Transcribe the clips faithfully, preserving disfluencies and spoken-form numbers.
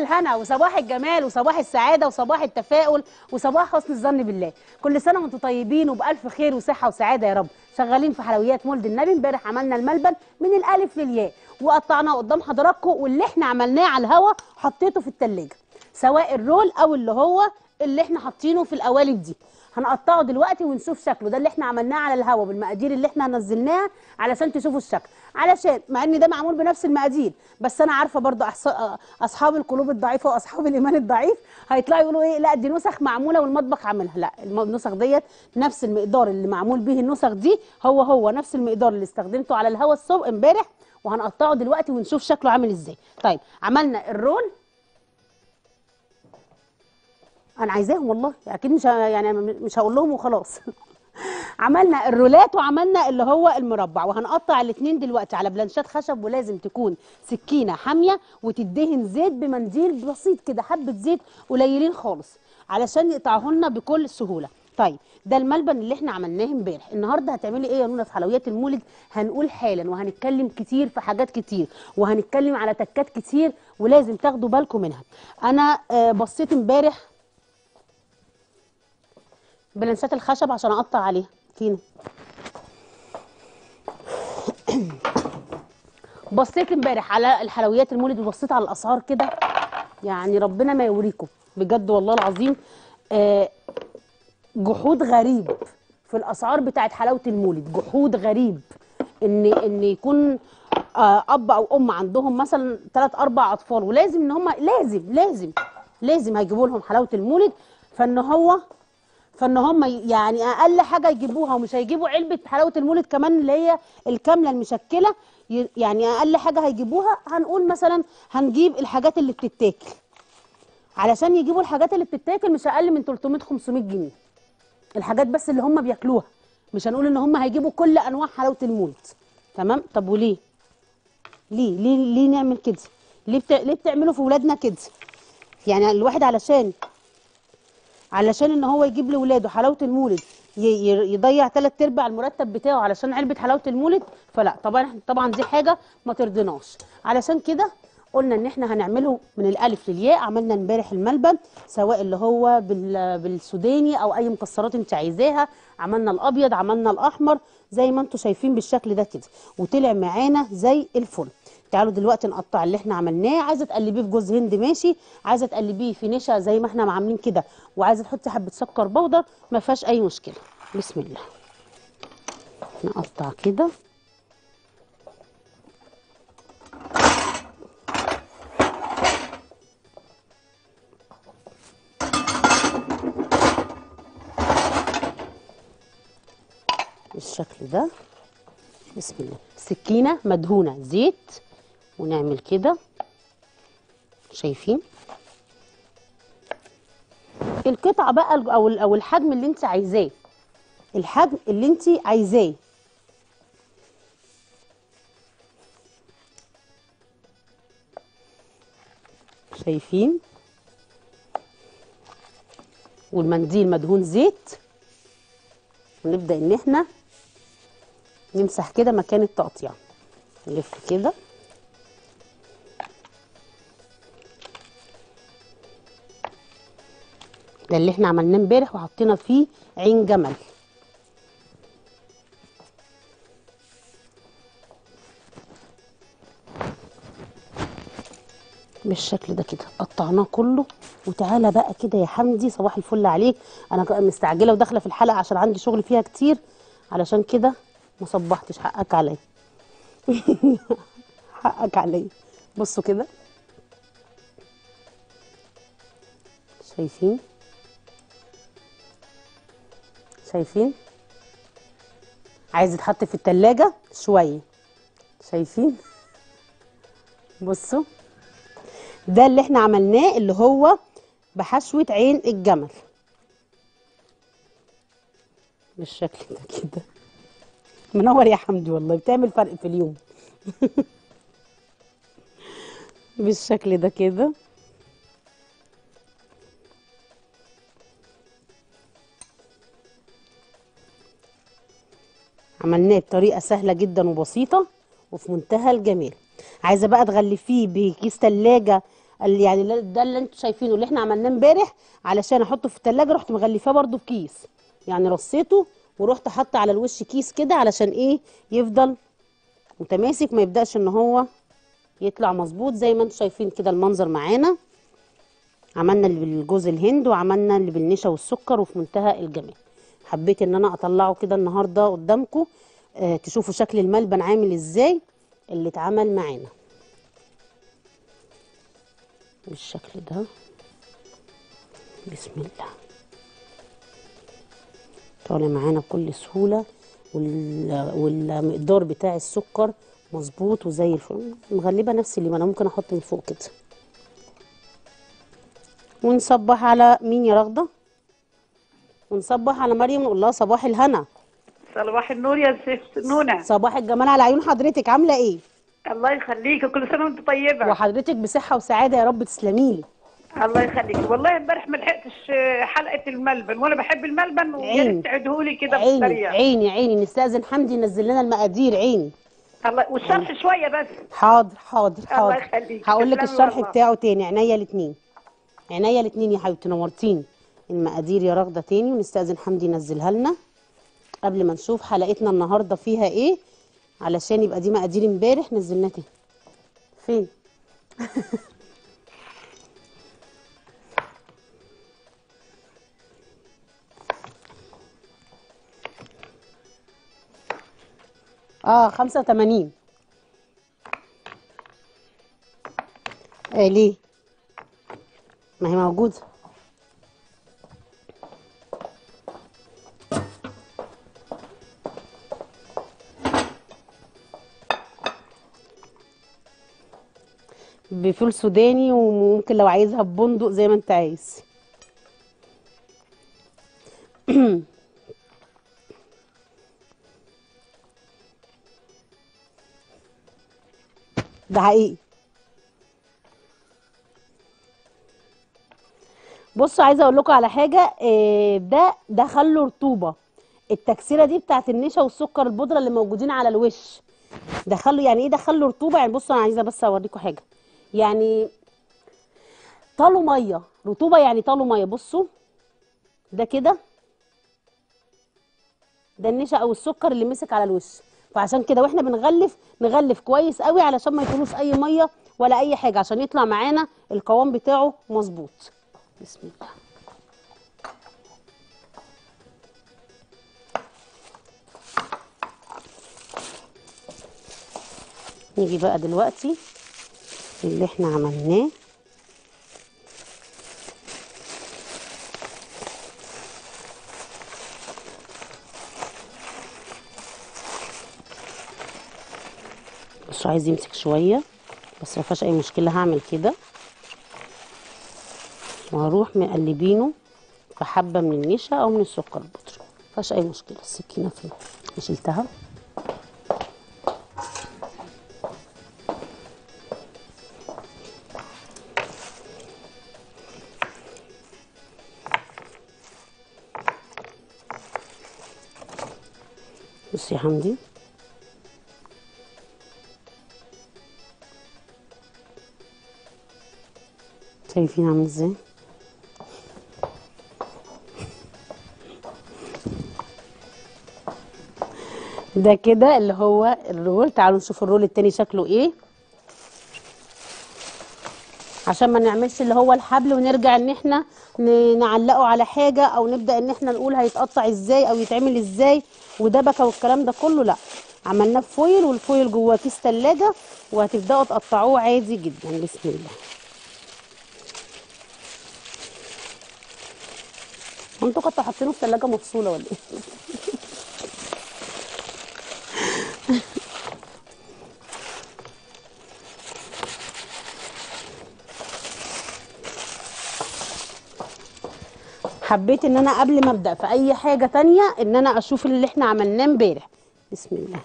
الهنا وصباح الجمال وصباح السعاده وصباح التفاؤل وصباح حسن الظن بالله. كل سنه وانتم طيبين وبالف خير وصحه وسعاده يا رب. شغالين في حلويات مولد النبي. امبارح عملنا الملبن من الالف للياء وقطعناه قدام حضراتكم، واللي احنا عملناه على الهوا حطيته في الثلاجه، سواء الرول او اللي هو اللي احنا حاطينه في القوالب دي، هنقطعه دلوقتي ونشوف شكله. ده اللي احنا عملناه على الهوا بالمقادير اللي احنا نزلناها علشان تشوفوا الشكل، علشان مع ان ده معمول بنفس المقادير، بس انا عارفه برضو اصحاب القلوب الضعيفه واصحاب الايمان الضعيف هيطلعوا يقولوا ايه، لا دي نسخ معموله والمطبخ عاملها. لا، النسخ ديت نفس المقدار اللي معمول به النسخ دي، هو هو نفس المقدار اللي استخدمته على الهوا الصبح امبارح، وهنقطعه دلوقتي ونشوف شكله عامل ازاي. طيب عملنا الرول، انا عايزاهم والله اكيد، مش يعني مش هقول لهم وخلاص. عملنا الرولات وعملنا اللي هو المربع، وهنقطع الاثنين دلوقتي على بلانشات خشب، ولازم تكون سكينه حاميه وتدهن زيت بمنديل بسيط كده، حبه زيت قليلين خالص علشان يقطعوه لنا بكل سهوله. طيب ده الملبن اللي احنا عملناه امبارح. النهارده هتعملي ايه يا نونا في حلويات المولد؟ هنقول حالا، وهنتكلم كتير في حاجات كتير، وهنتكلم على تكات كتير ولازم تاخدوا بالكم منها. انا بصيت امبارح بلانشات الخشب عشان اقطع عليها فينا، بصيت امبارح على الحلويات المولد وبصيت على الاسعار كده، يعني ربنا ما يوريكم بجد والله العظيم. آه جحود غريب في الاسعار بتاعت حلاوه المولد، جحود غريب ان ان يكون آه اب او ام عندهم مثلا ثلاث اربع اطفال، ولازم ان هم لازم لازم لازم هيجيبوا لهم حلاوه المولد، فان هو فان هم يعني اقل حاجه يجيبوها، ومش هيجيبوا علبه حلاوه المولد كمان اللي هي الكامله المشكله، يعني اقل حاجه هيجيبوها هنقول مثلا هنجيب الحاجات اللي بتتاكل، علشان يجيبوا الحاجات اللي بتتاكل مش اقل من تلتمية خمسمية جنيه، الحاجات بس اللي هم بياكلوها، مش هنقول ان هم هيجيبوا كل انواع حلاوه المولد. تمام؟ طب وليه ليه ليه ليه نعمل كده؟ ليه بت... ليه بتعملوا في ولادنا كده؟ يعني الواحد علشان علشان ان هو يجيب لاولاده حلاوه المولد يضيع ثلاث ارباع المرتب بتاعه علشان علبه حلاوه المولد، فلا طبعا طبعا دي حاجه ما ترضيناش. علشان كده قلنا ان احنا هنعمله من الالف للياء. عملنا امبارح الملبن، سواء اللي هو بالسوداني او اي مكسرات انت عايزاها، عملنا الابيض عملنا الاحمر زي ما انتم شايفين بالشكل ده كده، وطلع معانا زي الفل. تعالوا دلوقتي نقطع اللي احنا عملناه. عايزه تقلبيه في جوز هند ماشي، عايزه تقلبيه في نشا زي ما احنا عاملين كده، وعايزه تحطي حبه سكر بودر ما فيهاش اي مشكله. بسم الله نقطع كده. بالشكل ده بسم الله. سكينه مدهونه زيت ونعمل كده، شايفين القطعه بقى او او الحجم اللي انت عايزاه، الحجم اللي انت عايزاه. شايفين؟ والمنديل مدهون زيت، ونبدا ان احنا نمسح كده مكان التقطيع، نلف كده ده اللي احنا عملناه امبارح وحطينا فيه عين جمل. بالشكل ده كده قطعناه كله. وتعالى بقى كده يا حمدي، صباح الفل عليك. انا مستعجله وداخله في الحلقه عشان عندي شغل فيها كتير، علشان كده ما صبحتش. حقك عليا. حقك عليا. بصوا كده شايفين شايفين عايز يتحط في التلاجة شويه. شايفين؟ بصوا ده اللي احنا عملناه اللي هو بحشوه عين الجمل بالشكل ده كده. منور يا حمدي والله، بتعمل فرق في اليوم. بالشكل ده كده عملناه بطريقه سهله جدا وبسيطه وفي منتهى الجمال. عايزه بقى تغلفيه بكيس تلاجه يعني ده اللي انتوا شايفينه اللي احنا عملناه امبارح علشان احطه في التلاجة، رحت مغلفاه برده بكيس، يعني رصيته ورحت حاطه على الوش كيس كده علشان ايه يفضل متماسك، ما يبداش ان هو يطلع مظبوط. زي ما انتوا شايفين كده المنظر معانا، عملنا اللي بالجوز الهند وعملنا اللي بالنشا والسكر وفي منتهى الجمال. حبيت ان انا اطلعه كده النهارده قدامكم آه تشوفوا شكل الملبن عامل ازاي اللي اتعمل معانا بالشكل ده. بسم الله، طالع معانا بكل سهوله، والمقدار بتاع السكر مظبوط وزي الفل. مغلبه نفس اللي انا ممكن احط من فوق كده، ونصبح على مين يا رغده؟ ونصبح على مريم ونقول لها صباح الهنا صباح النور يا الشيف نونا، صباح الجمال على عيون حضرتك. عامله ايه؟ الله يخليك، كل سنه وانت طيبه وحضرتك بصحه وسعاده يا رب. تسلميلي الله يخليك. والله امبارح ما لحقتش حلقه الملبن، وانا بحب الملبن ويا ريت تعدهولي كده بالطريقه. عيني عيني نستاذن حمدي ينزل لنا المقادير. عيني الله، والشرح شويه بس. حاضر حاضر حاضر الله يخليك، هقول لك الشرح والله بتاعه تاني. عينيا الاثنين عينيا الاثنين يا حبيبتي، نورتيني. المقادير يا رغده تاني، ونستاذن حمدي ينزلها لنا قبل ما نشوف حلقتنا النهارده فيها ايه، علشان يبقى دي مقادير امبارح نزلناها تاني. فين؟ اه خمسة وتمانين. ايه ليه؟ ما هي موجوده. بفول سوداني، وممكن لو عايزها ببندق زي ما انت عايز. ده حقيقي. بصوا عايزه اقول لكم على حاجه، ده ده خلوا رطوبه، التكسيره دي بتاعت النشا والسكر البودره اللي موجودين على الوش دخلوا، يعني ايه دخلوا رطوبه؟ يعني بصوا انا عايزه بس اوريكم حاجه، يعني طالوا ميه رطوبه، يعني طالوا ميه. بصوا ده كده ده النشا او السكر اللي مسك على الوش، فعشان كده واحنا بنغلف نغلف كويس قوي علشان ما يكونوش اي ميه ولا اي حاجه، عشان يطلع معانا القوام بتاعه مظبوط. بسم الله. نيجي بقى دلوقتي اللي احنا عملناه، مش عايز يمسك شويه بس ما فيهاش اي مشكله، هعمل كده وهروح مقلبينه في حبه من النشا او من السكر البودره، ما فيهاش اي مشكله. السكينه فين؟ شلتها. بصي يا حمدي، شايفين عامل ازاي؟ ده كده اللي هو الرول. تعالوا نشوف الرول التاني شكله ايه، عشان ما نعملش اللي هو الحبل ونرجع ان احنا نعلقه على حاجه او نبدا ان احنا نقول هيتقطع ازاي او يتعمل ازاي ودبكه والكلام ده كله. لا، عملناه بفويل، والفويل جواه كيس ثلاجه، وهتبداوا تقطعوه عادي جدا. بسم الله. انتوا كنتوا حاطينه في ثلاجه مفصوله ولا ايه؟ حبيت ان انا قبل ما ابدا في اي حاجه تانية ان انا اشوف اللي احنا عملناه امبارح. بسم الله.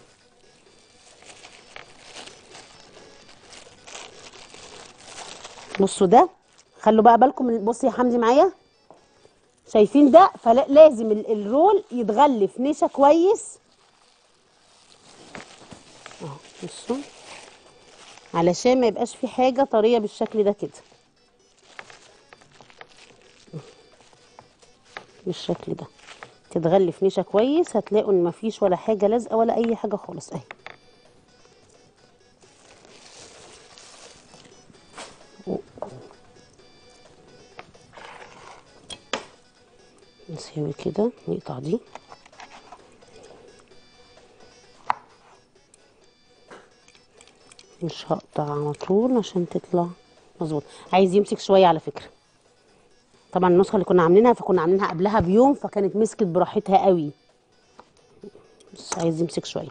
بصوا ده، خلوا بقى بالكم. بصي يا حمدي معايا، شايفين ده؟ فلازم الرول يتغلف نشا كويس اهو، بصوا، علشان ما يبقاش في حاجه طريه بالشكل ده كده. بالشكل ده، تتغلي في نشا كويس، هتلاقوا ان مفيش ولا حاجه لازقه ولا اي حاجه خالص اهي. نسوي كده نقطع دي مش هقطع على طول عشان تطلع مظبوط، عايز يمسك شويه على فكره. طبعا النسخه اللي كنا عاملينها فكنا عاملينها قبلها بيوم فكانت مسكت براحتها قوي، بس عايز يمسك شويه،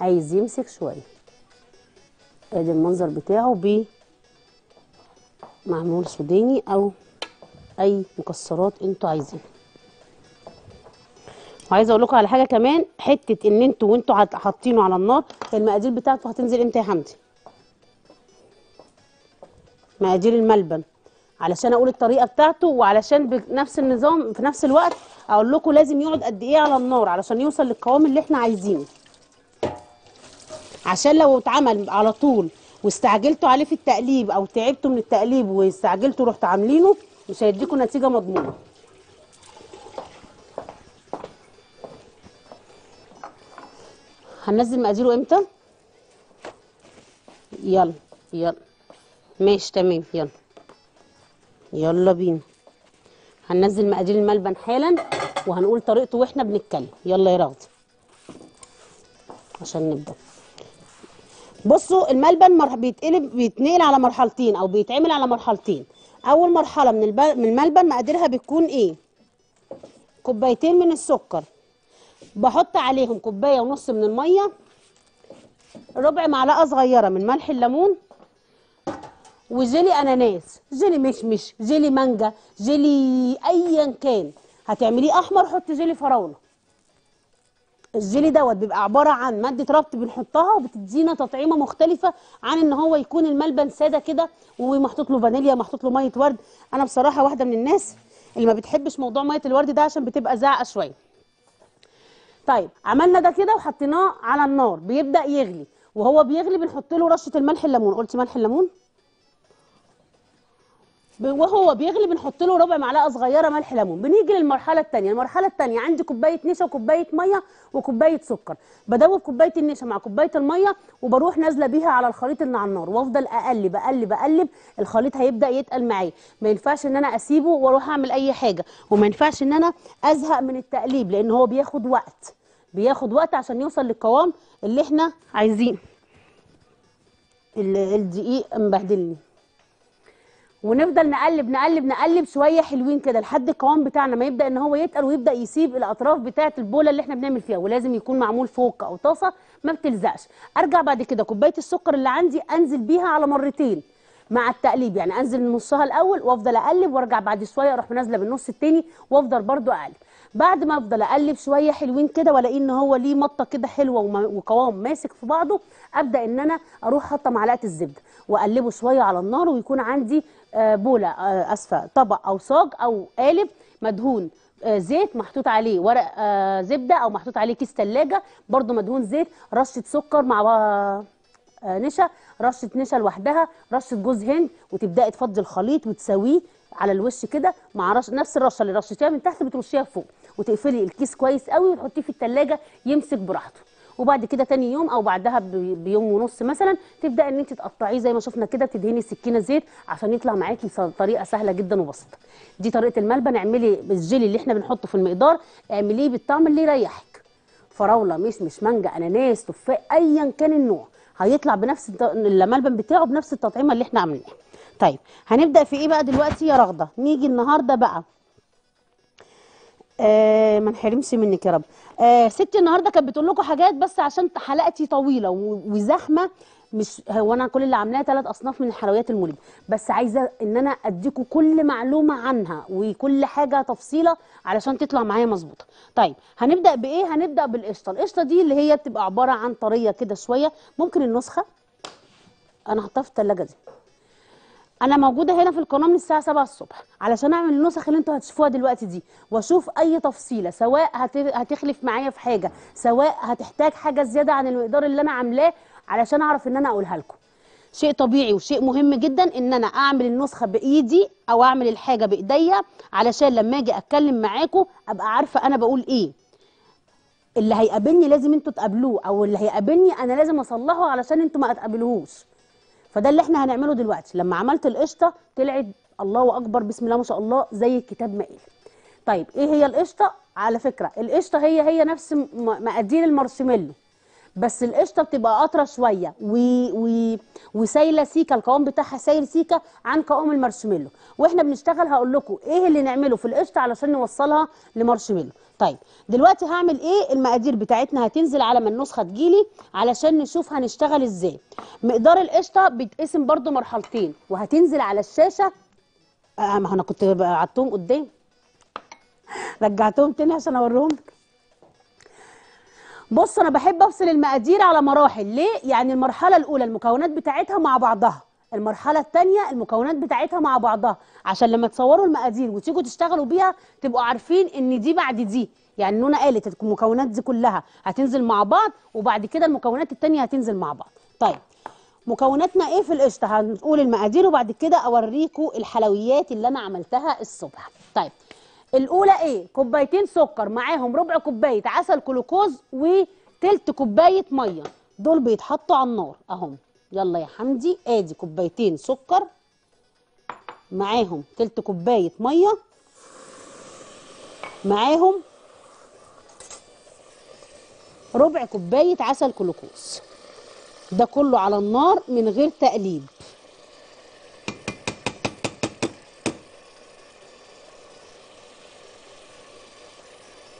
عايز يمسك شويه. ادي المنظر بتاعه ب معمول سوداني او اي مكسرات انتوا عايزينها. وعايزه اقول لكم على حاجه كمان، حته ان انتوا وانتوا حاطينه على النار المقادير بتاعته هتنزل امتى يا حمدي؟ مقادير الملبن، علشان اقول الطريقه بتاعته وعلشان بنفس النظام في نفس الوقت اقول لكم لازم يقعد قد ايه على النار علشان يوصل للقوام اللي احنا عايزينه، عشان لو اتعمل على طول واستعجلتوا عليه في التقليب او تعبتوا من التقليب واستعجلتوا رحتوا عاملينه مش هيديكوا نتيجه مضمونه. هننزل مقاديره امتى؟ يلا يلا ماشي تمام، يلا يلا بينا. هننزل مقادير الملبن حالا وهنقول طريقته واحنا بنتكلم. يلا يا راغدي عشان نبدا. بصوا الملبن بيتقلب بيتنقل على مرحلتين او بيتعمل على مرحلتين. اول مرحله من من الملبن مقاديرها بتكون ايه؟ كوبايتين من السكر، بحط عليهم كوبايه ونص من الميه، ربع معلقه صغيره من ملح الليمون، وجيلي اناناس، جيلي مشمش، جيلي مانجا، جيلي ايا كان هتعمليه احمر حطي جيلي فراوله. الجيلي دوت بيبقى عباره عن ماده ربط بنحطها وبتدينا تطعيمه مختلفه عن ان هو يكون الملبن ساده كده ومحطوط له فانيليا محطوط له ميه ورد. انا بصراحه واحده من الناس اللي ما بتحبش موضوع ميه الورد ده عشان بتبقى زعقه شويه. طيب عملنا ده كده وحطيناه على النار بيبدا يغلي، وهو بيغلي بنحط له رشه الملح الليمون. قلتي ملح الليمون؟ وهو بيغلي بنحط له ربع معلقه صغيره ملح ليمون. بنيجي للمرحله الثانيه، المرحله الثانيه عندي كوبايه نشا وكوبايه ميه وكوبايه سكر، بدوب كوبايه النشا مع كوبايه الميه وبروح نازله بيها على الخليط اللي على النار وافضل اقلب اقلب اقلب. الخليط هيبدا يتقل معايا، ما ينفعش ان انا اسيبه واروح اعمل اي حاجه، وما ينفعش ان انا ازهق من التقليب لان هو بياخد وقت، بياخد وقت عشان يوصل للقوام اللي احنا عايزينه. الدقيق مبهدلني. ونفضل نقلب نقلب نقلب شويه حلوين كده لحد القوام بتاعنا ما يبدا ان هو يتقل ويبدا يسيب الاطراف بتاعه البوله اللي احنا بنعمل فيها، ولازم يكون معمول فوق او طاسه ما بتلزقش. ارجع بعد كده كوبايه السكر اللي عندي انزل بيها على مرتين مع التقليب، يعني انزل نصها الاول وافضل اقلب وارجع بعد شويه اروح نازله بالنص التاني وافضل برده اقلب. بعد ما افضل اقلب شويه حلوين كده والاقي ان هو ليه مطه كده حلوه وقوام ماسك في بعضه، ابدا ان انا اروح حاطه معلقه الزبده واقلبه شويه على النار، ويكون عندي بوله اسفه طبق او صاج او قالب مدهون زيت محطوط عليه ورق زبده او محطوط عليه كيس ثلاجه برده مدهون زيت، رشه سكر مع نشا، رشه نشا لوحدها، رشه جوز هند، وتبداي تفضي الخليط وتساويه على الوش كده مع رش... نفس الرشه اللي رشيتيها من تحت بترشيها فوق، وتقفلي الكيس كويس قوي وتحطيه في الثلاجه يمسك براحته. وبعد كده تاني يوم او بعدها بيوم ونص مثلا تبداي ان انت تقطعيه زي ما شفنا كده، بتدهني سكينه زيت عشان يطلع معاكي طريقه سهله جدا وبسيطه. دي طريقه الملبن. اعملي بالجيلي اللي احنا بنحطه في المقدار اعمليه بالطعم اللي يريحك، فراوله مشمش مانجا اناناس تفاح ايا كان النوع، هيطلع بنفس الملبن بتاعه بنفس التطعيمه اللي احنا عاملينها. طيب هنبدا في ايه بقى دلوقتي يا راغده؟ نيجي النهارده بقى آه ما نحرمش منك يا رب. آه ستي النهارده كانت بتقول لكم حاجات بس عشان حلقتي طويله وزحمه، مش هو انا كل اللي عاملاه ثلاث اصناف من الحلويات المولد، بس عايزه ان انا اديكم كل معلومه عنها وكل حاجه تفصيله علشان تطلع معايا مظبوطه. طيب هنبدا بايه؟ هنبدا بالقشطه. القشطه دي اللي هي بتبقى عباره عن طريه كده شويه، ممكن النسخه انا حطها في الثلاجه دي، انا موجوده هنا في القناه من الساعه سبعة الصبح علشان اعمل النسخ اللي انتوا هتشوفوها دلوقتي دي، واشوف اي تفصيله سواء هتخلف معايا في حاجه سواء هتحتاج حاجه زياده عن المقدار اللي انا عاملاه علشان اعرف ان انا اقولها لكم. شيء طبيعي وشيء مهم جدا ان انا اعمل النسخه بايدي او اعمل الحاجه بايديا، علشان لما اجي اتكلم معاكم ابقى عارفه انا بقول ايه. اللي هيقابلني لازم انتوا تقابلوه، او اللي هيقابلني انا لازم اصلحه علشان انتوا ما تقابلوهوش. فده اللي احنا هنعمله دلوقتي. لما عملت القشطه طلعت الله اكبر بسم الله ما شاء الله زي الكتاب ما قال. طيب ايه هي القشطه؟ على فكره القشطه هي هي نفس مقادير المارشميلو، بس القشطه بتبقى قطره شويه وسايله سيكه، القوام بتاعها سايل سيكه عن قوام المارشميلو، واحنا بنشتغل هقول لكم ايه اللي نعمله في القشطه علشان نوصلها لمارشميلو. طيب دلوقتي هعمل ايه؟ المقادير بتاعتنا هتنزل على ما النسخه تجيلي علشان نشوف هنشتغل ازاي. مقدار القشطه بيتقسم برده مرحلتين وهتنزل على الشاشه. آه ما انا كنت قعدتهم قدام رجعتهم تاني عشان اوريهم لك. بص انا بحب افصل المقادير على مراحل، ليه؟ يعني المرحله الاولى المكونات بتاعتها مع بعضها، المرحله الثانيه المكونات بتاعتها مع بعضها، عشان لما تصوروا المقادير وتيجوا تشتغلوا بيها تبقوا عارفين ان دي بعد دي. يعني نونا قالت المكونات دي كلها هتنزل مع بعض، وبعد كده المكونات الثانيه هتنزل مع بعض. طيب مكوناتنا ايه في القشطه؟ هنقول المقادير وبعد كده اوريكم الحلويات اللي انا عملتها الصبح. طيب الاولى ايه؟ كوبايتين سكر معاهم ربع كوبايه عسل كلوكوز وتلت كوبايه ميه، دول بيتحطوا على النار اهم. يلا يا حمدي، ادي كوبايتين سكر معاهم تلت كوبايه ميه معاهم ربع كوبايه عسل كلوكوز، ده كله على النار من غير تقليب.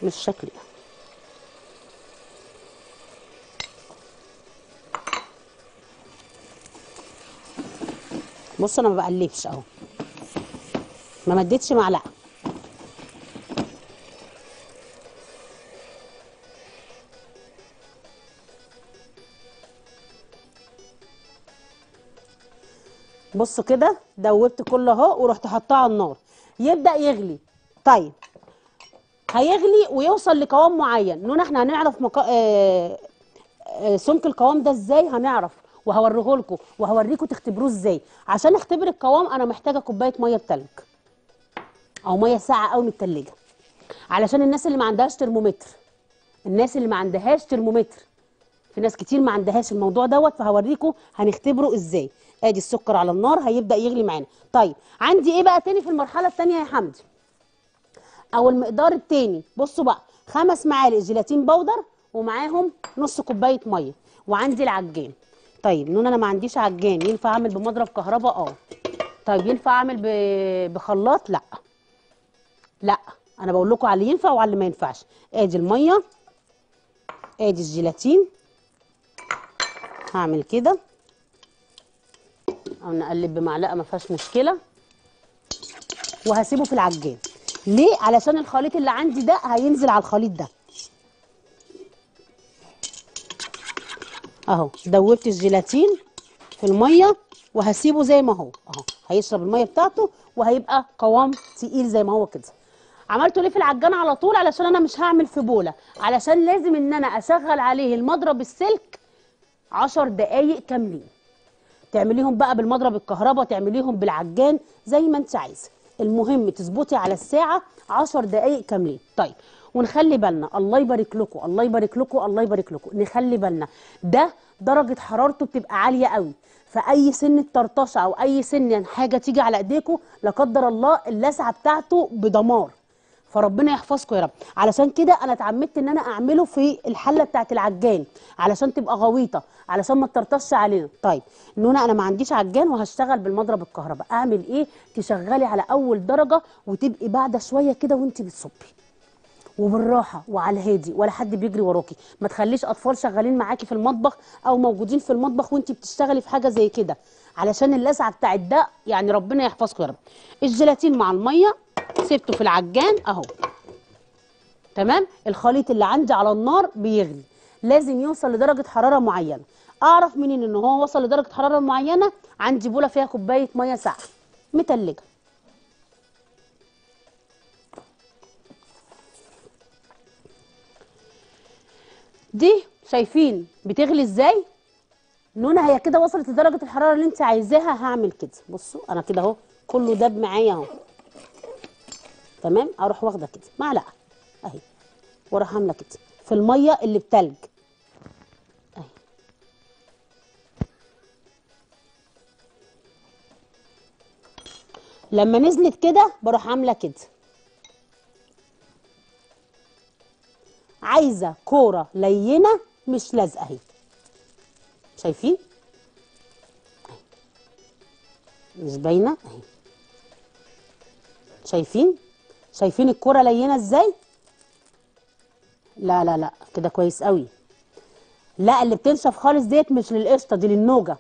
بالشكل ده بص انا ما بقلبش اهو، ما مديتش معلقه. بصوا كده دوبت كله اهو ورحت حطاه على النار يبدا يغلي. طيب هيغلي ويوصل لقوام معين، نونا احنا هنعرف مكا... اه... اه... سمك القوام ده ازاي هنعرف، وهوريه لكم وهوريكم تختبروه ازاي. عشان اختبر القوام انا محتاجه كوبايه ميه بتلج او ميه ساقعه قوي متلجه، علشان الناس اللي ما عندهاش ترمومتر، الناس اللي ما عندهاش ترمومتر، في ناس كتير ما عندهاش الموضوع دوت، فهوريكم هنختبره ازاي. ادي السكر على النار هيبدا يغلي معانا. طيب عندي ايه بقى تاني في المرحله الثانيه يا حمدي؟ او المقدار التاني، بصوا بقى خمس معالق جيلاتين باودر ومعاهم نص كوبايه ميه، وعندي العجان. طيب نون انا ما عنديش عجان، ينفع اعمل بمضرب كهرباء؟ اه. طيب ينفع اعمل ب... بخلاط؟ لا لا، انا بقول لكم على اللي ينفع وعلى اللي ما ينفعش. ادي الميه، ادي الجيلاتين، هعمل كده او نقلب بمعلقه ما فيهاش مشكله، وهسيبه في العجان. ليه؟ علشان الخليط اللي عندي ده هينزل على الخليط ده اهو. دوبت الجيلاتين في الميه وهسيبه زي ما هو اهو، هيشرب الميه بتاعته وهيبقى قوام تقيل زي ما هو كده. عملته ليه في العجان على طول؟ علشان انا مش هعمل في بوله، علشان لازم ان انا اشغل عليه المضرب السلك عشر دقايق كاملين. تعمليهم بقى بالمضرب الكهرباء، تعمليهم بالعجان، زي ما انت عايزه، المهم تظبطي على الساعه عشر دقائق كاملين. طيب ونخلي بالنا، الله يبارك لكم الله يبارك لكم الله يبارك لكم، نخلي بالنا ده درجه حرارته بتبقى عاليه قوي، فاي سنه طرطشه او اي سنه حاجه تيجي على ايديكم لا قدر الله اللسعه بتاعته بدمار، فربنا يحفظكم يا رب. علشان كده انا اتعمدت ان انا اعمله في الحله بتاعت العجان علشان تبقى غويطه، علشان ما تطرطش علينا. طيب نونا انا ما عنديش عجان وهشتغل بالمضرب الكهرباء، اعمل ايه؟ تشغلي على اول درجه وتبقي بعد شويه كده وانت بتصبي، وبالراحه وعلى الهادي، ولا حد بيجري وراكي، ما تخليش اطفال شغالين معاكي في المطبخ او موجودين في المطبخ وانت بتشتغلي في حاجه زي كده، علشان اللسعه بتاعت ده يعني ربنا يحفظكم يا رب. الجيلاتين مع الميه سبته في العجان اهو، تمام. الخليط اللي عندي على النار بيغلي، لازم يوصل لدرجه حراره معينه. اعرف منين ان هو وصل لدرجه حراره معينه؟ عندي بوله فيها كوبايه ميه ساقعه متلجه، دي شايفين بتغلي ازاي؟ نونا هي كده وصلت لدرجه الحراره اللي انت عايزاها. هعمل كده، بصوا انا كده اهو كله داب معايا اهو، تمام. اروح واخده كده معلقه اهي واروح عامله كده في الميه اللي بتلج اهي، لما نزلت كده بروح عامله كده. عايزه كوره لينه مش لازقه اهي، شايفين اهي مش باينه اهي، شايفين شايفين الكوره لينه ازاي؟ لا لا لا كده كويس قوي. لا اللي بتنشف خالص ديت مش للقشطه، دي للنوجه.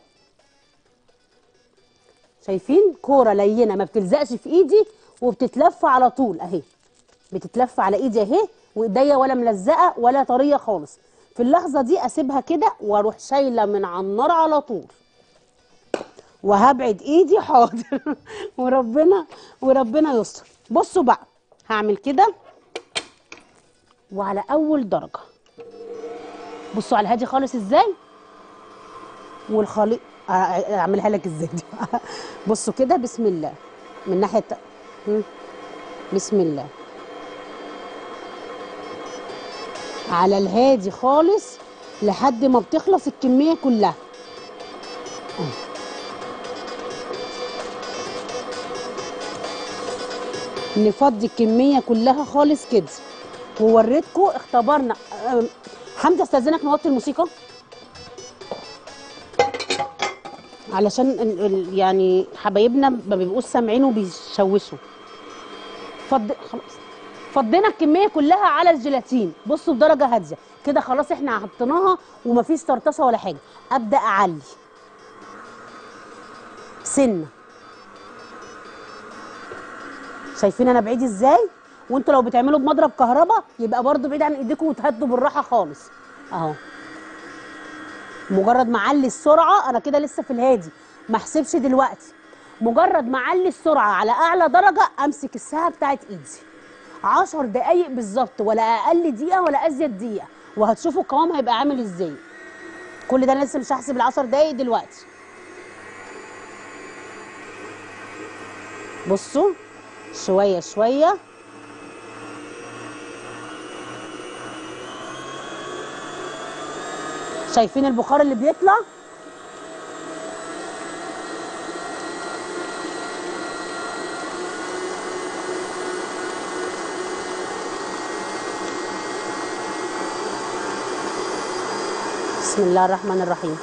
شايفين كوره لينه ما بتلزقش في ايدي وبتتلف على طول اهي، بتتلف على ايدي اهي، وايديا ولا ملزقه ولا طريه خالص. في اللحظه دي اسيبها كده واروح شايله من على النار على طول، وهبعد ايدي حاضر وربنا وربنا يستر. بصوا بقى هعمل كده وعلى اول درجه، بصوا على الهادي خالص ازاي والخليط اعملها لك ازاي دي بصوا كده بسم الله من ناحيه بسم الله على الهادي خالص لحد ما بتخلص الكميه كلها. نفضي الكميه كلها خالص كده. ووريتكم اختبرنا. حمزه استاذنك نوطي الموسيقى علشان يعني حبايبنا ما بيبقوش سامعين وبيشوشوا. فض خلاص فضينا الكميه كلها على الجيلاتين، بصوا بدرجه هاديه كده خلاص احنا حطيناها ومفيش طرطشه ولا حاجه. ابدا اعلي سنه، شايفين انا بعيد ازاي؟ وانتوا لو بتعملوا بمضرب كهرباء يبقى برضو بعيد عن ايديكم وتهدوا بالراحه خالص اهو. مجرد ما اعلي السرعه انا كده لسه في الهادي، ما احسبش دلوقتي، مجرد ما اعلي السرعه على اعلى درجه امسك الساعه بتاعت ايدي عشر دقايق بالظبط، ولا اقل دقيقه ولا ازيد دقيقه، وهتشوفوا القوام هيبقى عامل ازاي. كل ده انا لسه مش هحسب العشر دقايق دلوقتي. بصوا شويه شويه شايفين البخار اللي بيطلع؟ بسم الله الرحمن الرحيم.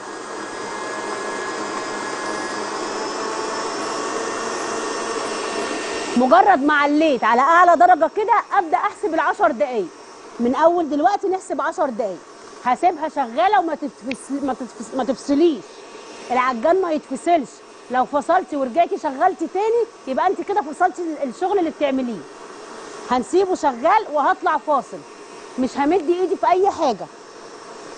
مجرد ما عليت على اعلى درجه كده ابدا احسب العشر دقايق من اول دلوقتي، نحسب عشر دقايق هسيبها شغاله وما تفصل... ما, تفصل... ما تفصليش العجان، ما يتفصلش. لو فصلتي ورجعتي شغلتي تاني يبقى انت كده فصلتي الشغل اللي بتعمليه. هنسيبه شغال وهطلع فاصل، مش همد ايدي في اي حاجه.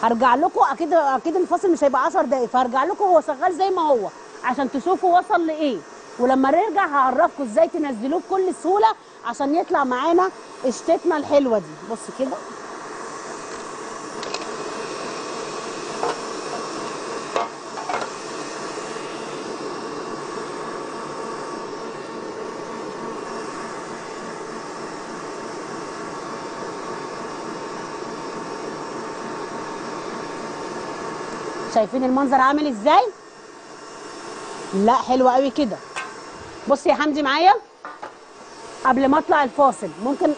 هرجع لكم اكيد اكيد الفاصل مش هيبقى عشر دقايق، فهرجع لكم هو شغال زي ما هو عشان تشوفوا وصل لايه، ولما نرجع هعرفكم ازاي تنزلوه بكل سهوله عشان يطلع معانا قشطتنا الحلوه دي. بصوا كده شايفين المنظر عامل ازاي؟ لا حلو قوي كده. بص يا حمدي معايا قبل ما اطلع الفاصل، ممكن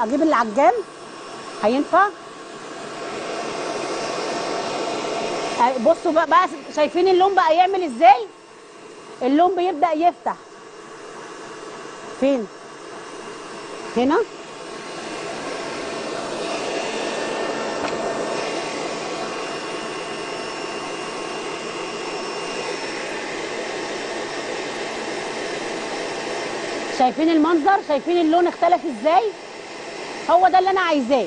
اجيب العجان هينفع؟ بصوا بقى شايفين اللون بقى يعمل ازاي؟ اللون بيبدأ يفتح فين؟ هنا؟ شايفين المنظر؟ شايفين اللون اختلف ازاي؟ هو ده اللي انا عايزاه.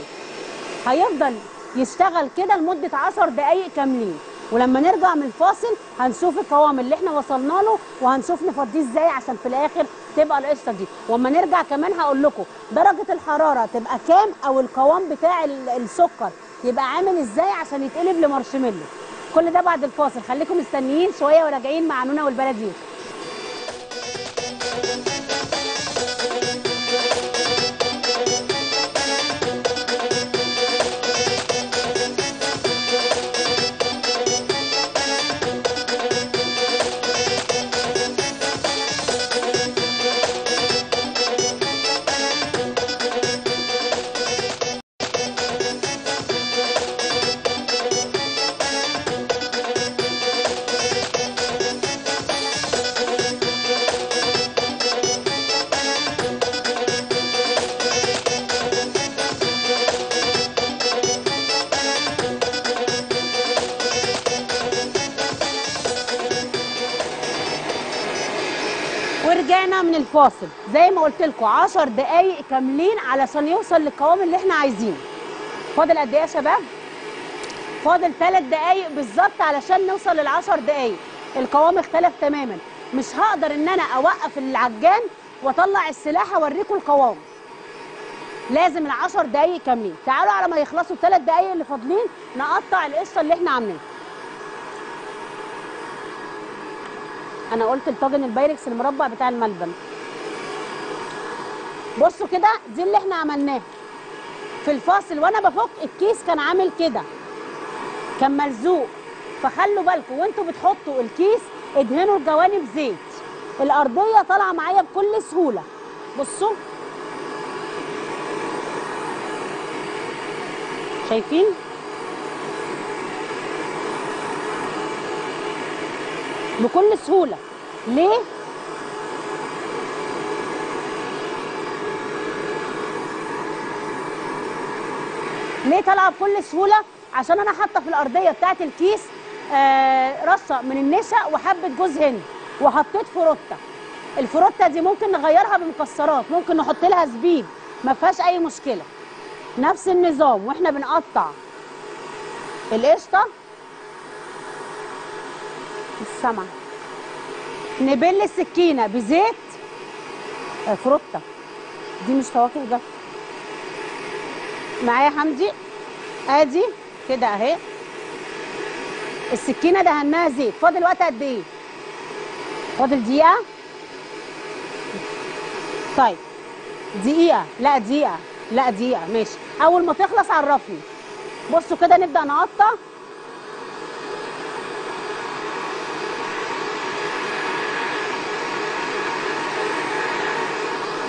هيفضل يشتغل كده لمده عشر دقايق كاملين، ولما نرجع من الفاصل هنشوف القوام اللي احنا وصلنا له وهنشوف نفضيه ازاي عشان في الاخر تبقى القشطه دي. واما نرجع كمان هقول لكم درجه الحراره تبقى كام او القوام بتاع السكر يبقى عامل ازاي عشان يتقلب لمارشميلو. كل ده بعد الفاصل، خليكم مستنيين شويه وراجعين مع نونا والبلدي يوكل. ورجعنا من الفاصل زي ما قلت لكم عشر دقايق كاملين علشان يوصل للقوام اللي احنا عايزينه. فاضل قد ايه يا شباب؟ فاضل ثلاث دقايق بالظبط علشان نوصل للعشر دقايق. القوام اختلف تماما، مش هقدر ان انا اوقف العجان واطلع السلاح اوريكم القوام. لازم العشر دقايق كاملين. تعالوا على ما يخلصوا الثلاث دقايق اللي فاضلين نقطع القشطه اللي احنا عاملينها. انا قلت الطاجن البايركس المربع بتاع الملبن. بصوا كده، دي اللي احنا عملناها في الفاصل. وانا بفك الكيس كان عامل كده، كان ملزوق، فخلوا بالكم وانتوا بتحطوا الكيس ادهنوا الجوانب زيت. الارضيه طالعه معايا بكل سهوله. بصوا شايفين؟ بكل سهولة. ليه؟ ليه طالعة بكل سهولة؟ عشان أنا حاطة في الأرضية بتاعة الكيس آه رشة من النشا وحبة جوز هند، وحطيت فروتة. الفروتة دي ممكن نغيرها بمكسرات، ممكن نحط لها زبيب، ما فيهاش أي مشكلة. نفس النظام وإحنا بنقطع القشطة السمع. نبل السكينه بزيت فروته، دي مش فواكه ده معايا حمدي، ادي كده اهي السكينه دهناها زيت. فاضل وقت قد ايه؟ فاضل دقيقه. طيب دقيقه، لا دقيقه، لا دقيقه، ماشي. اول ما تخلص عرفني. بصوا كده نبدا نقطع.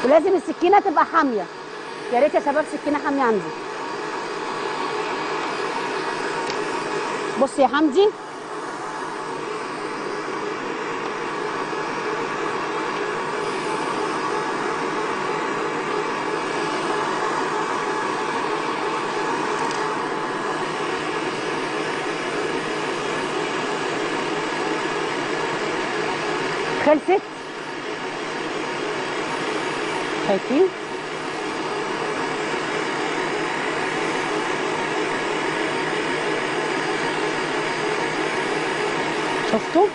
ولازم السكينه تبقى حاميه. يا ريت يا شباب سكينه حاميه عندي. بص يا حمدي، خلصت. شايفين؟ شفتوا؟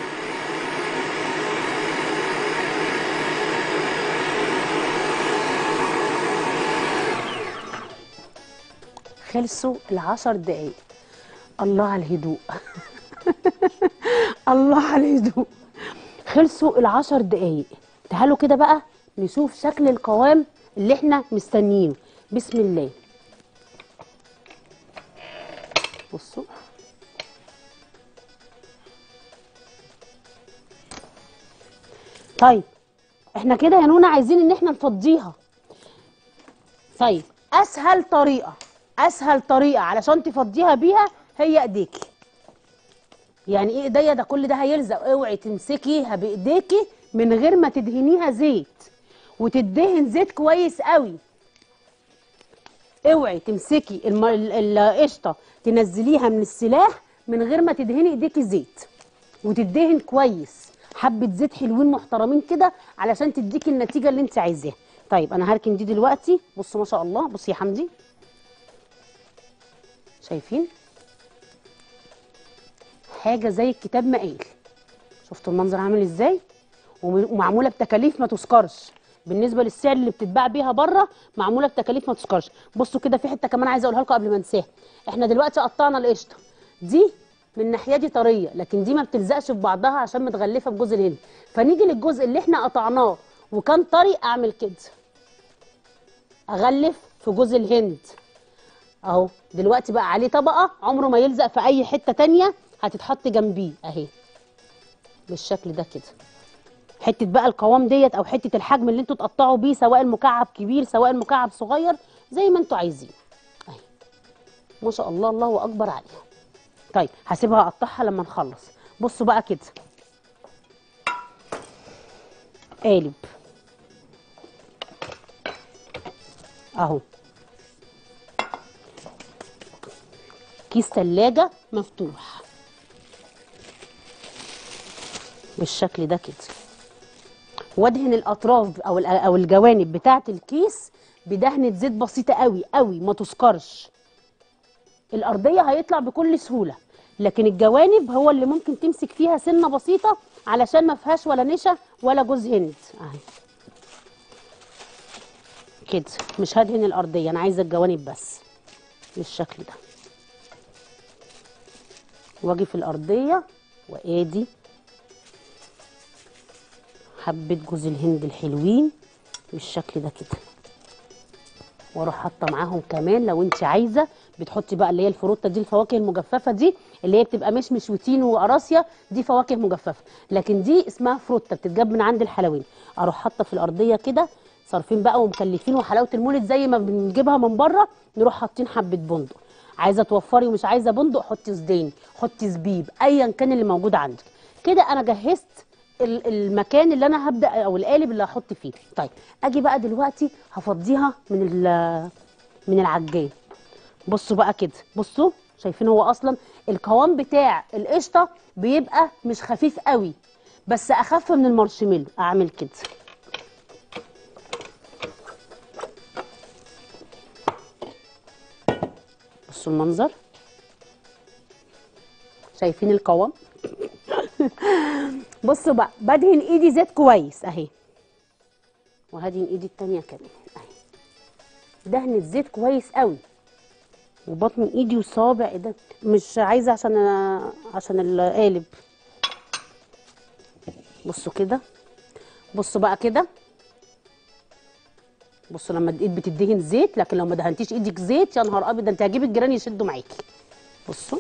خلصوا العشر دقايق. الله على الهدوء الله على الهدوء. خلصوا العشر دقايق. تعالوا كده بقى نشوف شكل القوام اللي احنا مستنيينه. بسم الله. بصوا طيب احنا كده يا نونا عايزين ان احنا نفضيها. طيب اسهل طريقه، اسهل طريقه علشان تفضيها بيها هي ايديكي. يعني ايه ايديا؟ ده كل ده هيلزق. اوعي تمسكيها بايديكي من غير ما تدهنيها زيت، وتدهن زيت كويس قوي. اوعي تمسكي القشطه تنزليها من السلاح من غير ما تدهني ايديكي زيت، وتدهن كويس حبه زيت حلوين محترمين كده علشان تديكي النتيجه اللي انت عايزاها. طيب انا هركن دي دلوقتي. بصوا ما شاء الله. بصي يا حمدي شايفين حاجه زي الكتاب ما قال. شفتوا المنظر عامل ازاي؟ ومعموله بتكاليف ما تذكرش بالنسبه للسعر اللي بتتباع بيها بره، معموله بتكاليف ما تذكرش. بصوا كده في حته كمان عايزه اقولها لكم قبل ما انساها. احنا دلوقتي قطعنا القشطه دي من الناحيه دي طريه، لكن دي ما بتلزقش في بعضها عشان متغلفه بجوز الهند. فنيجي للجزء اللي احنا قطعناه وكان طري، اعمل كده اغلف في جوز الهند اهو. دلوقتي بقى عليه طبقه عمره ما يلزق في اي حته تانيه، هتتحط جنبيه اهي بالشكل ده كده. حته بقى القوام ديت او حته الحجم اللي انتوا تقطعوا بيه، سواء المكعب كبير سواء المكعب صغير، زي ما انتوا عايزين اهي. ما شاء الله، الله اكبر عليها. طيب هسيبها اقطعها لما نخلص. بصوا بقى كده، قالب اهو، كيس ثلاجه مفتوح بالشكل ده كده، وادهن الاطراف او او الجوانب بتاعه الكيس بدهنه زيت بسيطه قوي قوي ما تذكرش. الارضيه هيطلع بكل سهوله، لكن الجوانب هو اللي ممكن تمسك فيها سنه بسيطه علشان ما فيهاش ولا نشا ولا جوز هند اهي كده. مش هدهن الارضيه، انا عايزه الجوانب بس بالشكل ده. واجي في الارضيه وادي حبه جوز الهند الحلوين بالشكل ده كده، واروح حاطه معاهم كمان. لو انت عايزه بتحطي بقى اللي هي الفروته دي، الفواكه المجففه دي اللي هي بتبقى مشمش وتين وقراصيه، دي فواكه مجففه، لكن دي اسمها فروته بتتجاب من عند الحلاوين. اروح حاطه في الارضيه كده، صارفين بقى ومكلفين وحلاوه المولد زي ما بنجيبها من بره، نروح حاطين حبه بندق. عايزه توفري ومش عايزه بندق، حطي سدين، حطي زبيب، ايا كان اللي موجود عندك. كده انا جهزت المكان اللي انا هبدا او القالب اللي هحط فيه. طيب اجي بقى دلوقتي هفضيها من من العجان. بصوا بقى كده، بصوا شايفين هو اصلا القوام بتاع القشطه بيبقى مش خفيف قوي، بس اخف من المارشميلو. اعمل كده بصوا المنظر، شايفين القوام. بصوا بقى، بدهن ايدي زيت كويس اهي، وهدهن ايدي التانيه كمان اهي. دهنة زيت كويس قوي، وبطن ايدي وصابع ده مش عايزه عشان أنا عشان القالب. بصوا كده، بصوا بقى كده، بصوا لما الايد بتدهن زيت، لكن لو ما دهنتيش ايدك زيت يا نهار ابيض، ده انت هتجيب الجيران يشدوا معاكي. بصوا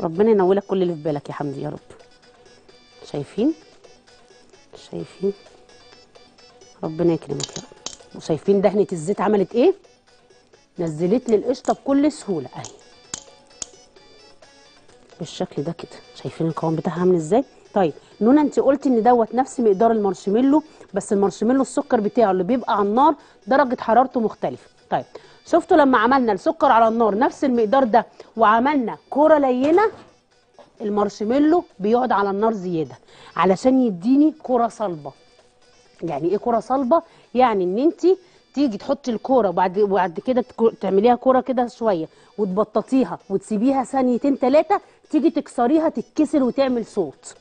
ربنا ينولك كل اللي في بالك يا حمدي يا رب. شايفين شايفين، ربنا يكرمك يا رب. وشايفين دهنه الزيت عملت ايه؟ نزلت لي القشطه بكل سهوله اهي بالشكل ده كده. شايفين القوام بتاعها عامل ازاي؟ طيب نونا انت قلتي ان دوت نفس مقدار المارشميلو، بس المارشميلو السكر بتاعه اللي بيبقى على النار درجه حرارته مختلفه. طيب شفتوا لما عملنا السكر على النار نفس المقدار ده وعملنا كرة لينة، المارشميلو بيقعد على النار زيادة علشان يديني كرة صلبة. يعني ايه كرة صلبة؟ يعني ان انت تيجي تحطي الكرة وبعد وبعد كده تعمليها كرة كده شوية وتبططيها وتسيبيها ثانيتين ثلاثة، تيجي تكسريها تتكسر وتعمل صوت.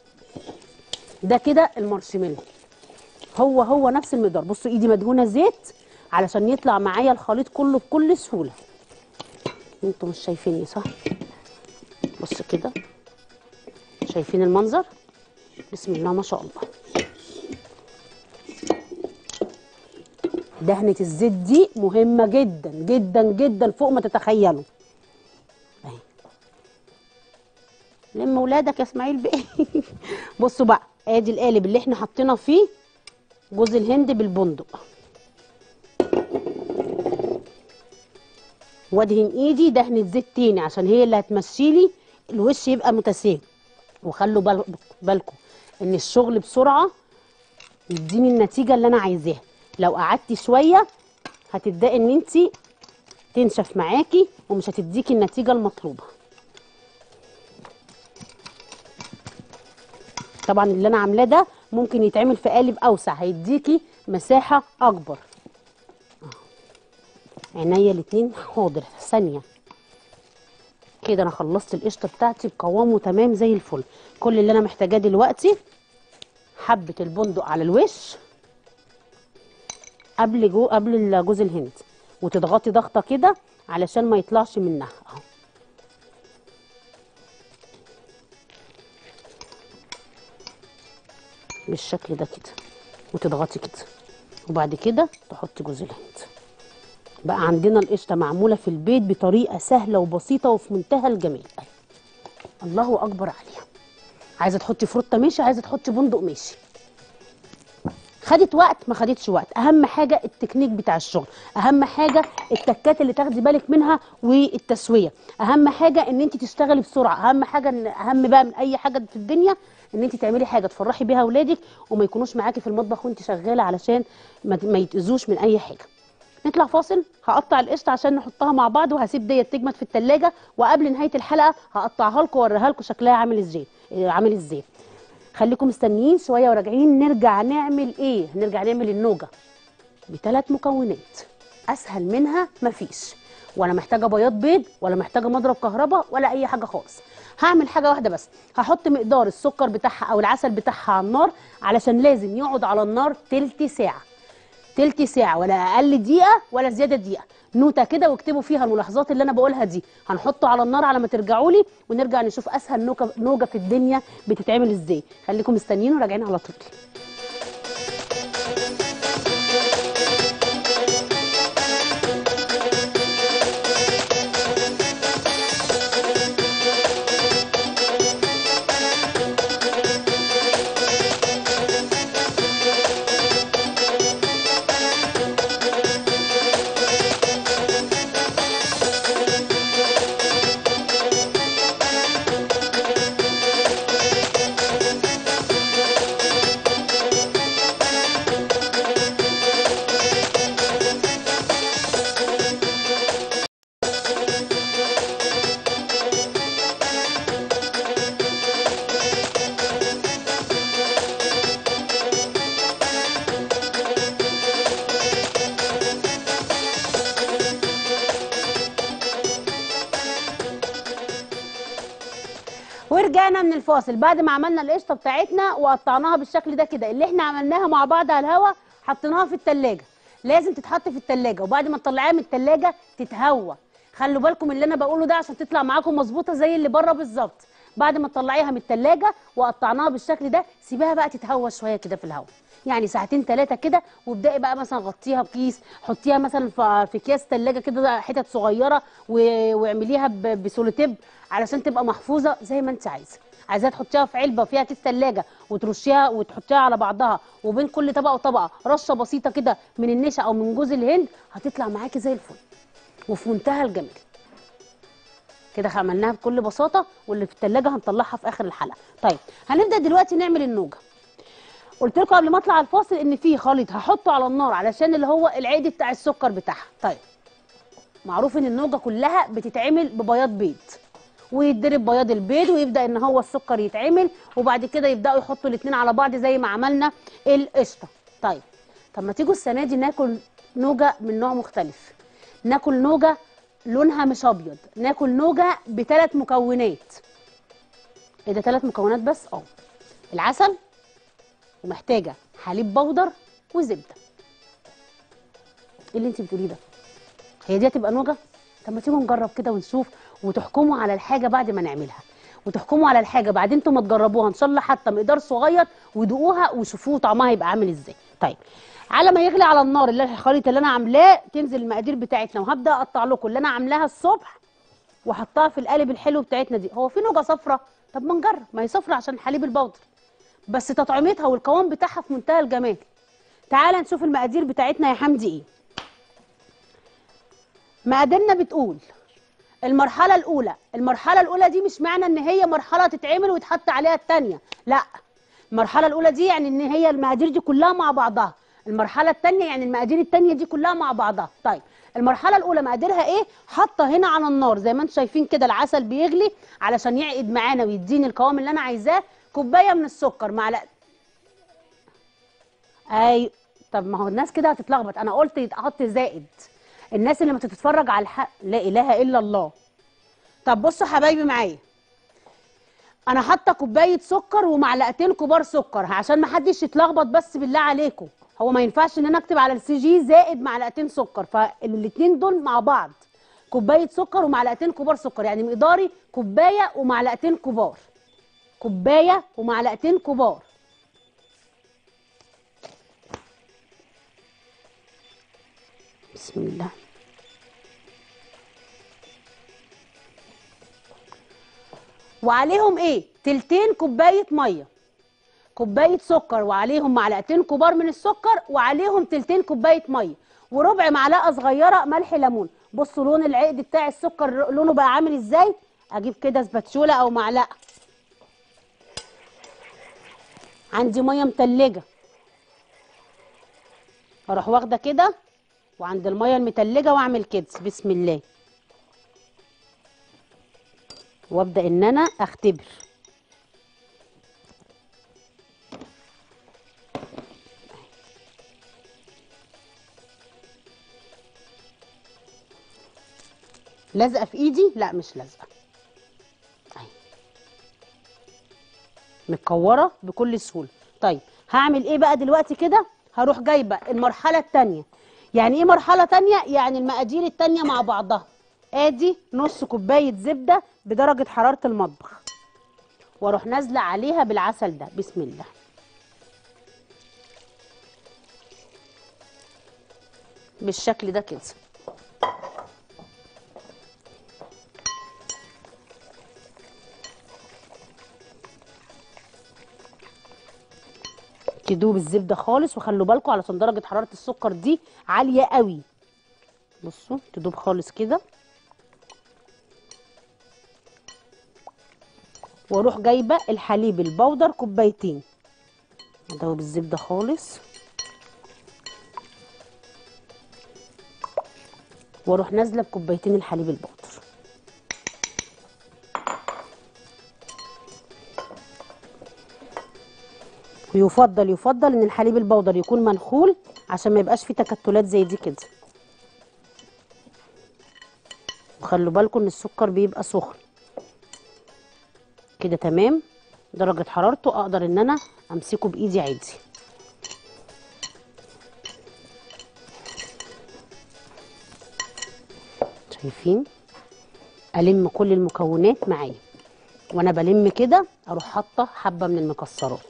ده كده المارشميلو هو هو نفس المقدار. بصوا ايدي مدهونة زيت علشان يطلع معايا الخليط كله بكل سهوله. انتوا مش شايفيني صح؟ بص كده، شايفين المنظر؟ بسم الله ما شاء الله. دهنه الزيت دي مهمه جدا جدا جدا فوق ما تتخيلوا. اهي لم ولادك يا اسماعيل بيه. بصوا بقى، ادي القالب اللي احنا حطينا فيه جوز الهند بالبندق. وادهن ايدي دهنه زيت تاني عشان هي اللي هتمشيلي الوش يبقى متساوي. وخلوا بالكم ان الشغل بسرعه يديني النتيجه اللي انا عايزاها، لو قعدتي شويه هتبداي ان انتي تنشف معاكي ومش هتديكي النتيجه المطلوبه. طبعا اللي انا عاملاه ده ممكن يتعمل في قالب اوسع هيديكي مساحه اكبر. عينيا الاتنين حاضر ثانيه كده. انا خلصت القشطه بتاعتي بقوامه تمام زي الفل. كل اللي انا محتاجاه دلوقتي حبه البندق على الوش قبل جو قبل جوز الهند، وتضغطي ضغطه كده علشان ما يطلعش منها اهو. بالشكل ده كده، وتضغطي كده، وبعد كده تحطي جوز الهند. بقى عندنا القشطه معموله في البيت بطريقه سهله وبسيطه وفي منتهى الجمال. الله اكبر عليها. عايزه تحطي فروته ماشي، عايزه تحطي بندق ماشي. خدت وقت ما خدتش وقت، اهم حاجه التكنيك بتاع الشغل، اهم حاجه التكات اللي تاخدي بالك منها والتسويه، اهم حاجه ان انت تشتغلي بسرعه، اهم حاجه إن اهم بقى من اي حاجه في الدنيا ان انت تعملي حاجه تفرحي بيها اولادك وما يكونوش معاكي في المطبخ وانت شغاله علشان ما يتاذوش من اي حاجه. نطلع فاصل، هقطع القشطه عشان نحطها مع بعض، وهسيب ديت تجمد في التلاجة، وقبل نهايه الحلقه هقطعها لكم واوريها لكم شكلها عامل ازاي. عامل ازاي خليكم مستنيين شويه وراجعين نرجع نعمل ايه. نرجع نعمل النوجه بثلاث مكونات، اسهل منها مفيش، ولا محتاجه بياض بيض ولا محتاجه مضرب كهرباء ولا اي حاجه خالص. هعمل حاجه واحده بس، هحط مقدار السكر بتاعها او العسل بتاعها على النار، علشان لازم يقعد على النار تلت ساعه، تلت ساعه ولا اقل دقيقه ولا زياده دقيقه. نوته كده واكتبوا فيها الملاحظات اللي انا بقولها دي، هنحطه على النار على ما ترجعوا لي ونرجع نشوف اسهل نوجه في الدنيا بتتعمل ازاي. خليكم مستنيين وراجعين على طول. ورجعنا من الفاصل بعد ما عملنا القشطه بتاعتنا وقطعناها بالشكل ده كده اللي احنا عملناها مع بعض على الهوا، حطيناها في التلاجة. لازم تتحط في التلاجة، وبعد ما تطلعيها من التلاجة تتهوى. خلوا بالكم اللي انا بقوله ده عشان تطلع معاكم مظبوطه زي اللي بره بالظبط. بعد ما تطلعيها من التلاجة وقطعناها بالشكل ده، سيبها بقى تتهوى شويه كده في الهوا، يعني ساعتين ثلاثه كده، وابداي بقى مثلا غطيها بكيس، حطيها مثلا في اكياس ثلاجه كده حتت صغيره، واعمليها بسولوتيب علشان تبقى محفوظه زي ما انت عايزه. عايزاها تحطيها في علبه فيها كيس ثلاجه وترشيها وتحطيها على بعضها، وبين كل طبقه وطبقه رشه بسيطه كده من النشا او من جوز الهند، هتطلع معاكي زي الفل وفي منتهى الجمال. كده عملناها بكل بساطه، واللي في الثلاجه هنطلعها في اخر الحلقه. طيب هنبدا دلوقتي نعمل النوجه. قلت لكم قبل ما اطلع على الفاصل ان في خليط هحطه على النار علشان اللي هو العادي بتاع السكر بتاعها. طيب معروف ان النوجه كلها بتتعمل ببياض بيض، ويتضرب بياض البيض ويبدا ان هو السكر يتعمل، وبعد كده يبداوا يحطوا الاثنين على بعض زي ما عملنا القشطه. طيب طب ما تيجوا السنه دي ناكل نوجه من نوع مختلف، ناكل نوجه لونها مش ابيض، ناكل نوجه بثلاث مكونات. ايه ده ثلاث مكونات بس؟ اه العسل، ومحتاجه حليب بودر وزبده. ايه اللي انت بتقوليه ده؟ هي دي هتبقى نوجه؟ طب ما تيجوا نجرب كده ونشوف، وتحكموا على الحاجه بعد ما نعملها، وتحكموا على الحاجه بعد انتوا ما تجربوها ان شاء الله، حتى مقدار صغير ودوقوها وشوفوا طعمها هيبقى عامل ازاي. طيب على ما يغلي على النار اللي الخليط اللي انا عاملاه، تنزل المقادير بتاعتنا، وهبدا اقطع لكم اللي انا عاملاها الصبح وحطها في القالب الحلو بتاعتنا دي. هو في نوجه صفرا؟ طب ما نجرب، ما هي صفرا عشان حليب البودر، بس تطعيمتها والقوام بتاعها في منتهى الجمال. تعالى نشوف المقادير بتاعتنا يا حمدي ايه. مقاديرنا بتقول المرحله الاولى، المرحله الاولى دي مش معنى ان هي مرحله تتعمل ويتحط عليها الثانيه، لا. المرحله الاولى دي يعني ان هي المقادير دي كلها مع بعضها، المرحله الثانيه يعني المقادير الثانيه دي كلها مع بعضها. طيب المرحله الاولى مقاديرها ايه؟ حاطه هنا على النار زي ما انتم شايفين كده العسل بيغلي علشان يعقد معانا ويديني القوام اللي انا عايزاه، كوبايه من السكر، معلقه. ايوه طب ما هو الناس كده هتتلخبط، انا قلت يتحط زائد، الناس اللي ما تتفرج على الحق لا اله الا الله. طب بصوا حبايبي معايا، انا حاطه كوبايه سكر ومعلقتين كبار سكر عشان ما حدش يتلخبط، بس بالله عليكم هو ما ينفعش ان انا اكتب على السي جي زائد معلقتين سكر، فالاثنين دول مع بعض. كوبايه سكر ومعلقتين كبار سكر، يعني مقداري كوبايه ومعلقتين كبار، كوبايه ومعلقتين كبار. بسم الله. وعليهم ايه؟ تلتين كوبايه ميه، كوبايه سكر وعليهم معلقتين كبار من السكر وعليهم تلتين كوبايه ميه وربع معلقه صغيره ملح ليمون. بصوا لون العقد بتاع السكر لونه بقى عامل ازاي. اجيب كده سباتشوله او معلقه، عندي ميه متلجه، اروح واخده كده وعند الميه المتلجه واعمل كده بسم الله، وابدا ان انا اختبر. لازقه في ايدي؟ لا مش لازقه، اهي متكوره بكل سهوله. طيب هعمل ايه بقى دلوقتي كده؟ هروح جايبه المرحله الثانيه. يعني ايه مرحله ثانيه؟ يعني المقادير الثانيه مع بعضها. ادي نص كوبايه زبده بدرجه حراره المطبخ واروح نازله عليها بالعسل ده بسم الله. بالشكل ده كده. تدوب الزبده خالص، وخلوا بالكم علشان درجه حراره السكر دي عاليه قوي. بصوا تدوب خالص كده، واروح جايبه الحليب البودر كوبايتين، ادوب الزبده خالص، واروح نازله بكوبايتين الحليب البودر. يفضل يفضل ان الحليب البودر يكون منخول عشان ما يبقاش فيه تكتلات زي دي كده. وخلوا بالكم ان السكر بيبقى سخن كده، تمام درجه حرارته، اقدر ان انا امسكه بايدي عادي. شايفين؟ الم كل المكونات معايا، وانا بلم كده اروح حاطه حبه من المكسرات.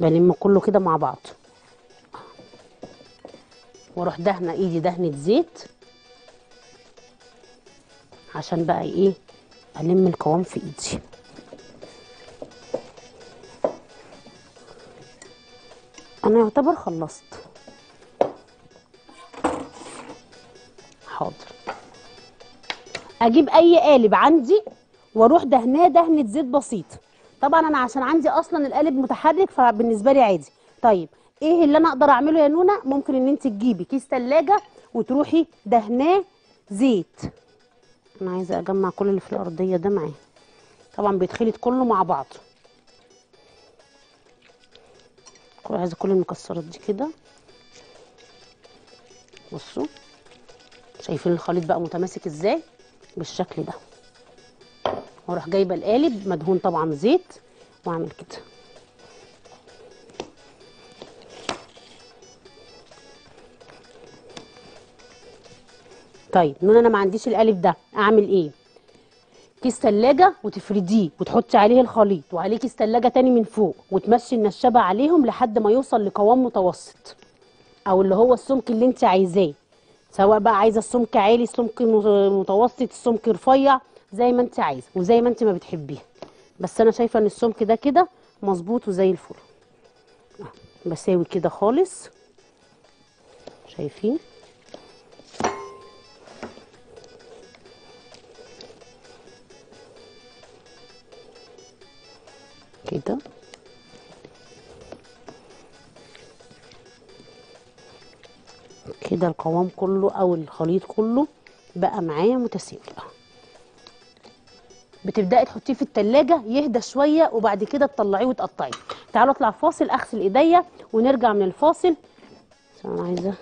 بلم كله كده مع بعض واروح دهنه ايدي دهنه زيت عشان بقى ايه الم القوام في ايدي. انا يعتبر خلصت. حاضر. اجيب اي قالب عندي واروح دهناه دهنه زيت بسيطه. طبعا انا عشان عندي اصلا القالب متحرك فبالنسبه لي عادي. طيب ايه اللي انا اقدر اعمله يا نونا؟ ممكن ان انت تجيبي كيس ثلاجه وتروحي دهناه زيت. انا عايزه اجمع كل اللي في الارضيه ده معايا، طبعا بيتخلط كله مع بعضه. عايزه كل المكسرات دي كده. بصوا شايفين الخليط بقى متماسك ازاي بالشكل ده. واروح جايبه القالب مدهون طبعا زيت واعمل كده. طيب نون انا ما عنديش القالب ده، اعمل ايه؟ كيس ثلاجه وتفرديه وتحطي عليه الخليط وعليه كيس ثلاجه تاني من فوق وتمشي النشابه عليهم لحد ما يوصل لقوام متوسط او اللي هو السمك اللي انت عايزاه، سواء بقى عايزه السمك عالي، السمك متوسط، السمك رفيع، زي ما انت عايزه وزي ما انت ما بتحبيها. بس انا شايفه ان السمك ده كده مظبوط وزي الفل. بساوي كده خالص. شايفين؟ كده. كده القوام كله او الخليط كله بقى معايا متساوي. بتبداي تحطيه في التلاجة يهدى شويه وبعد كده تطلعيه وتقطعيه. تعالوا اطلع فاصل اغسل ايديا ونرجع من الفاصل. انا عايزه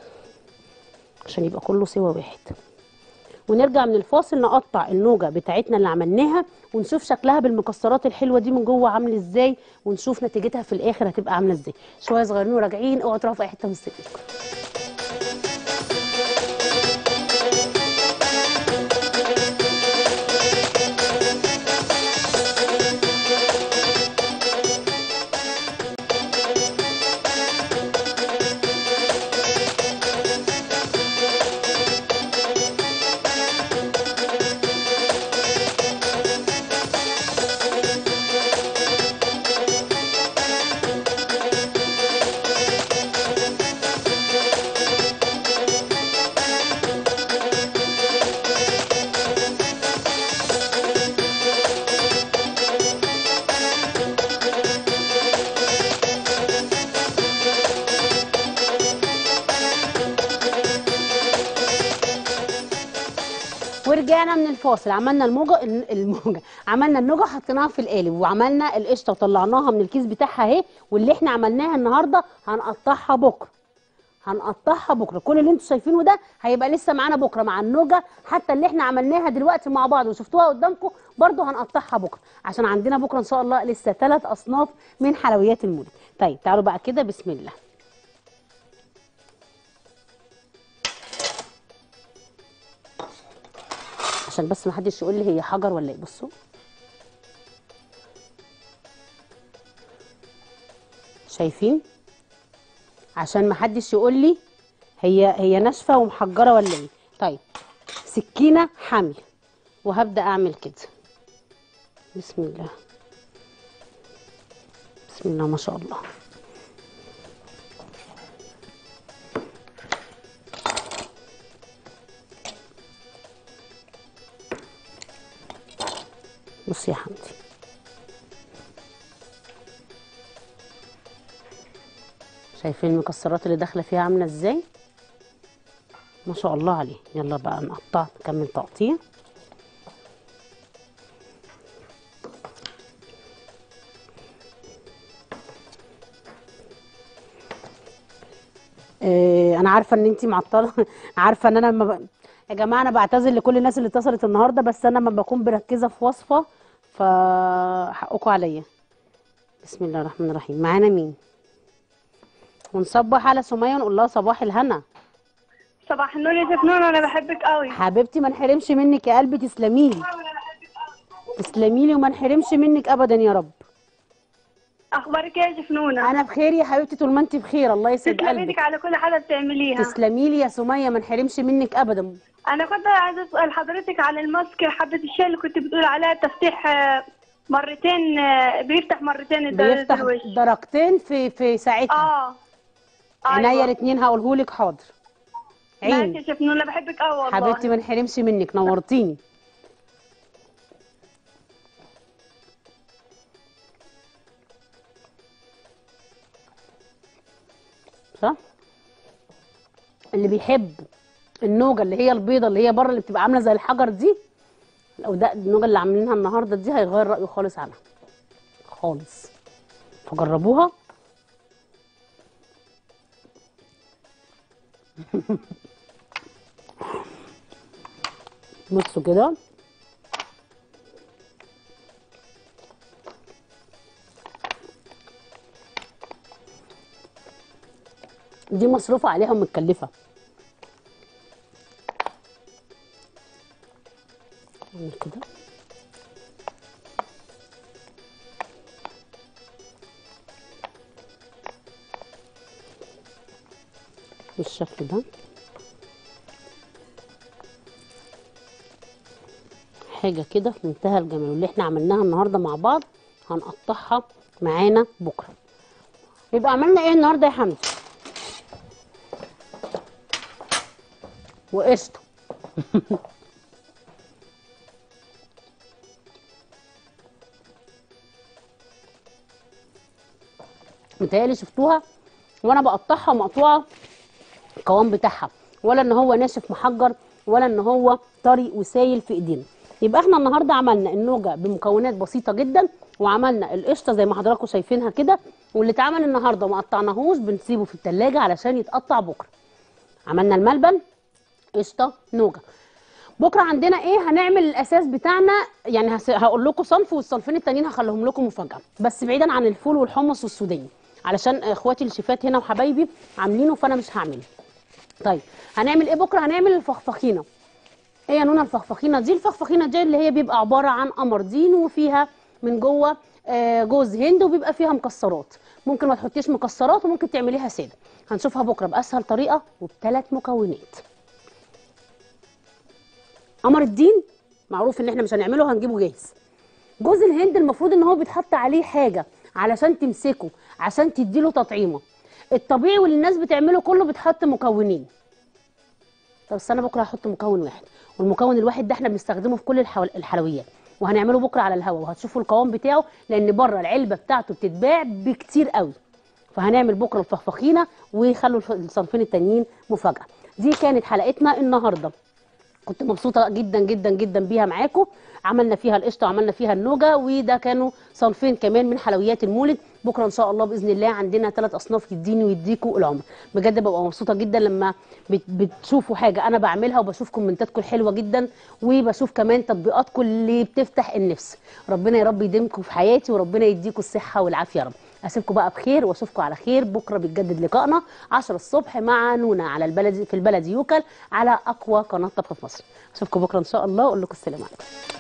عشان يبقى كله سوا واحد. ونرجع من الفاصل نقطع النوجه بتاعتنا اللي عملناها ونشوف شكلها بالمكسرات الحلوه دي من جوه عامل ازاي، ونشوف نتيجتها في الاخر هتبقى عامله ازاي. شويه صغيرين وراجعين، اوعوا تروحوا في اي حته من سنينكم. ورجعنا من الفاصل، عملنا الموجه الموجه عملنا النوجه حطيناها في القالب وعملنا القشطه وطلعناها من الكيس بتاعها اهي، واللي احنا عملناها النهارده هنقطعها بكره. هنقطعها بكره، كل اللي انتوا شايفينه ده هيبقى لسه معانا بكره مع النوجه حتى اللي احنا عملناها دلوقتي مع بعض وشفتوها قدامكم برده هنقطعها بكره، عشان عندنا بكره ان شاء الله لسه ثلاث اصناف من حلويات المولد. طيب تعالوا بقى كده بسم الله. عشان بس ما حدش يقول لي هي حجر ولا ايه، بصوا شايفين، عشان ما حدش يقول لي هي هي ناشفه ومحجره ولا ايه. طيب سكينه حاميه وهبدا اعمل كده بسم الله بسم الله ما شاء الله. بص يا حمدي شايفين المكسرات اللي داخله فيها عامله ازاي ما شاء الله عليه. يلا بقى نقطع نكمل تقطيع. اه انا عارفه ان انتي معطله عارفه ان انا ما ب... يا جماعه انا بعتذر لكل الناس اللي اتصلت النهارده، بس انا ما بكون مركزه في وصفه فحقكوا عليا. بسم الله الرحمن الرحيم. معانا مين؟ ونصبح على سميه ونقول لها صباح الهنا. صباح النور يا شيف نونا، انا بحبك قوي حبيبتي، ما نحرمش منك يا قلبي، تسلمي لي تسلمي لي وما نحرمش منك ابدا يا رب. اخبارك ايه يا شيف نونا؟ انا بخير يا حبيبتي طول ما انت بخير، الله يسعد قلبك. تسلمي لك على كل حاجه بتعمليها. تسلمي لي يا سميه، ما نحرمش منك ابدا. انا كنت عايزه اسال حضرتك على الماسك حبه الشاي اللي كنت بتقول عليها تفتح مرتين، بيفتح مرتين الوش، بيفتح درجتين في في ساعتها. اه عينيا أيوة. الاثنين هقولهولك حاضر. عيني يا شيف نونا بحبك قوي والله حبيبتي، ما نحرمش منك، نورتيني. صح؟ اللي بيحب النوجه اللي هي البيضه اللي هي بره اللي بتبقى عامله زي الحجر دي، او ده النوجه اللي عاملينها النهارده دي هيغير رايه خالص عنها خالص، فجربوها. بصوا كده دي مصروفه عليها ومتكلفه، نعمل كده بالشكل ده حاجه كده في منتهى الجمال. واللي احنا عملناها النهارده مع بعض هنقطعها معانا بكره. يبقى عملنا ايه النهارده يا حمدي؟ وقشطه متهيألي شفتوها وانا بقطعها مقطوعه القوام بتاعها، ولا ان هو ناشف محجر ولا ان هو طري وسايل في ايدينا. يبقى احنا النهارده عملنا النوجه بمكونات بسيطه جدا، وعملنا القشطه زي ما حضراتكم شايفينها كده، واللي اتعمل النهارده ما قطعناهوش بنسيبه في التلاجه علشان يتقطع بكره. عملنا الملبن، قشطه، نوجه. بكره عندنا ايه؟ هنعمل الاساس بتاعنا، يعني هقول لكم صنف والصنفين التانيين هخليهم لكم مفاجاه، بس بعيدا عن الفول والحمص والسوداني علشان اخواتي الشيفات هنا وحبايبي عاملينه فانا مش هعمله. طيب هنعمل ايه بكره؟ هنعمل الفخفخينه. ايه يا نونا الفخفخينه دي؟ الفخفخينه دي اللي هي بيبقى عباره عن قمردين وفيها من جوه جوز هند وبيبقى فيها مكسرات، ممكن ما تحطيش مكسرات وممكن تعمليها ساده. هنشوفها بكره باسهل طريقه وبثلاث مكونات. قمر الدين معروف ان احنا مش هنعمله، هنجيبه جاهز. جوز الهند المفروض ان هو بيتحط عليه حاجه علشان تمسكه، عشان تديله تطعيمه. الطبيعي واللي الناس بتعمله كله بتحط مكونين، بس انا بكره هحط مكون واحد، والمكون الواحد ده احنا بنستخدمه في كل الحلويات، وهنعمله بكره على الهواء وهتشوفوا القوام بتاعه، لان بره العلبه بتاعته بتتباع بكتير قوي. فهنعمل بكره الفخفخينه وخلوا الصنفين التانيين مفاجاه. دي كانت حلقتنا النهارده، كنت مبسوطه جدا جدا جدا بيها معاكم. عملنا فيها القشطه وعملنا فيها النوجه، وده كانوا صنفين كمان من حلويات المولد. بكره ان شاء الله باذن الله عندنا ثلاث اصناف يديني ويديكوا العمر. بجد ببقى مبسوطه جدا لما بتشوفوا حاجه انا بعملها وبشوف كومنتاتكم الحلوه جدا، وبشوف كمان تطبيقاتكم اللي بتفتح النفس. ربنا يا رب يديمكم في حياتي وربنا يديكوا الصحه والعافيه يا رب. اسيبكم بقى بخير واشوفكم على خير. بكره بيتجدد لقائنا عشرة الصبح مع نونا على البلدي في البلدي يوكل على اقوى قناه طبخ في مصر. اشوفكم بكره ان شاء الله واقول لكم السلام عليكم.